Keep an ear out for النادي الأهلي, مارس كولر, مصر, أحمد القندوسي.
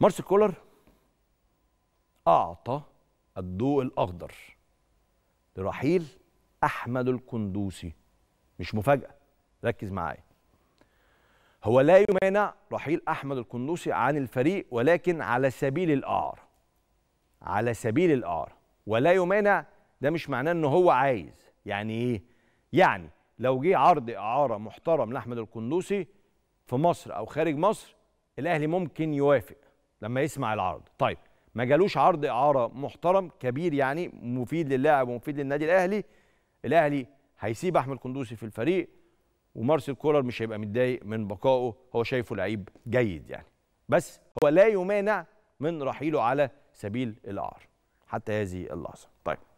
مارس كولر أعطى الضوء الأخضر لرحيل أحمد القندوسي. مش مفاجأة، ركز معايا. هو لا يمانع رحيل أحمد القندوسي عن الفريق، ولكن على سبيل الإعارة. على سبيل الإعارة. ولا يمانع ده مش معناه إن هو عايز. يعني إيه؟ يعني لو جه عرض إعارة محترم لأحمد القندوسي في مصر أو خارج مصر، الأهلي ممكن يوافق لما يسمع العرض. طيب ما جالوش عرض إعارة محترم كبير، يعني مفيد للاعب ومفيد للنادي الأهلي، الأهلي هيسيب أحمد القندوسي في الفريق، ومارسيل كولر مش هيبقى متضايق من بقائه، هو شايفه لعيب جيد يعني. بس هو لا يمانع من رحيله على سبيل الإعارة حتى هذه اللحظة. طيب